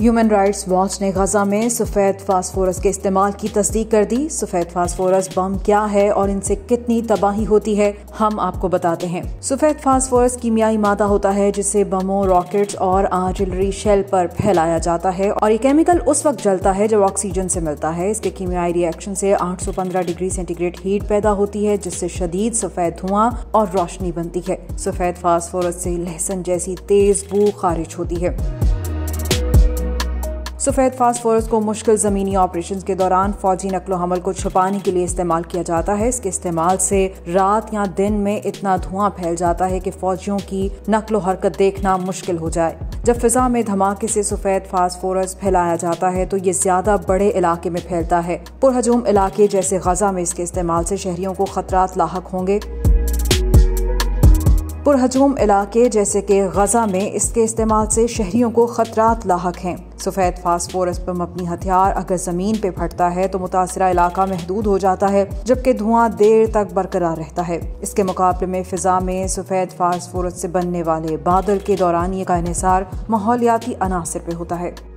Human rights watch ने Gaza में सफ़ेद फास्फोरस के इस्तेमाल की तस्दीक कर दी। सफ़ेद फास्फोरस बम क्या है और इनसे कितनी तबाही होती है, हम आपको बताते हैं। सफ़ेद फास्फोरस कीमियाई मादा होता है जिसे बमों, रॉकेट्स और आर्टिलरी शेल पर फैलाया जाता है और ये केमिकल उस वक्त जलता है जब ऑक्सीजन से मिलता है। इसके कीमियाई रिएक्शन से 815 डिग्री सेंटीग्रेड हीट पैदा होती है जिससे शदीद सफ़ेद धुआं और रोशनी बनती है। सफ़ेद फास्फोरस से लहसुन जैसी तेज बू खारिज होती है। सफ़ेद फास्फोरस को मुश्किल ज़मीनी ऑपरेशन के दौरान फौजी नकलो हमल को छुपाने के लिए इस्तेमाल किया जाता है। इसके इस्तेमाल से रात या दिन में इतना धुआं फैल जाता है कि फौजियों की नकलो हरकत देखना मुश्किल हो जाए। जब फिजा में धमाके से सफ़ेद फास्फोरस फैलाया जाता है तो ये ज्यादा बड़े इलाके में फैलता है। पुरहजूम इलाके जैसे गजा में इसके इस्तेमाल से शहरियों को खतरात लाहक होंगे। पुरहजूम इलाके जैसे कि गजा में इसके इस्तेमाल से शहरियों को खतरात लाहक हैं। सफ़ेद फास्फोरस पर मबनी हथियार अगर ज़मीन पे फटता है तो मुतासरा इलाका महदूद हो जाता है जबकि धुआं देर तक बरकरार रहता है। इसके मुकाबले में फ़िज़ा में सफ़ेद फास्फोरस से बनने वाले बादल के दौरानिये का इन्हिसार माहौलियाती अनासर पे होता है।